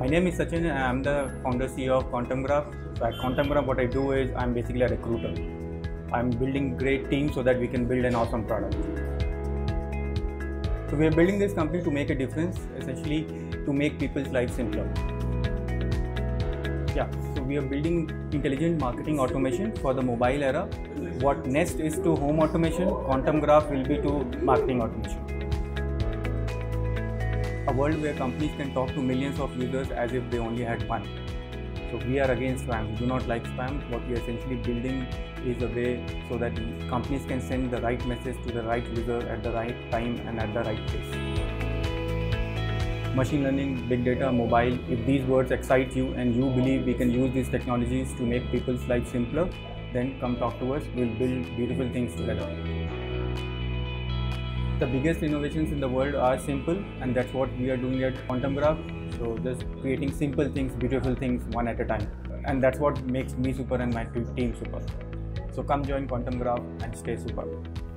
My name is Sachin and I am the founder CEO of QuantumGraph. At QuantumGraph, what I do is I am basically a recruiter. I am building great teams so that we can build an awesome product. So we are building this company to make a difference, essentially to make people's lives simpler. Yeah, so we are building intelligent marketing automation for the mobile era. What Nest is to home automation, QuantumGraph will be to marketing automation. A world where companies can talk to millions of users as if they only had one. So we are against spam. We do not like spam. What we are essentially building is a way so that companies can send the right message to the right user at the right time and at the right place. Machine learning, big data, mobile, if these words excite you and you believe we can use these technologies to make people's lives simpler, then come talk to us. We'll build beautiful things together. The biggest innovations in the world are simple, and that's what we are doing at QuantumGraph. So just creating simple things, beautiful things, one at a time. And that's what makes me super and my team super. So come join QuantumGraph and stay super.